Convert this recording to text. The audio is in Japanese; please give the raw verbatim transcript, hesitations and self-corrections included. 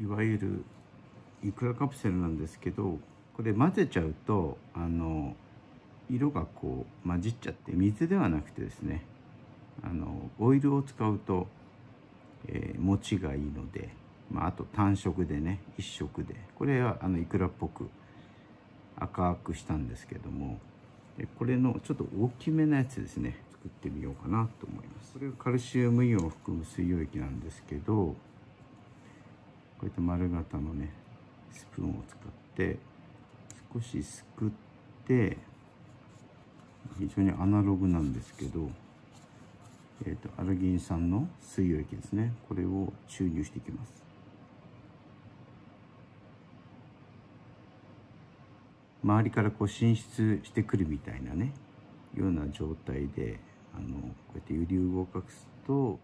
いわゆるイクラカプセルなんですけど、これ混ぜちゃうとあの色がこう混じっちゃって、水ではなくてですね、あのオイルを使うと、えー、持ちがいいので、まあ、あと単色でね、一色でこれはあのイクラっぽく赤くしたんですけども、これのちょっと大きめなやつですね、作ってみようかなと思います。これがカルシウムイオンを含む水溶液なんですけど、こういった丸型のねスプーンを使って少しすくって、非常にアナログなんですけど、えーと、アルギン酸の水溶液ですね、これを注入していきます。周りからこう浸出してくるみたいなねような状態で、あのこうやって揺り動かすと。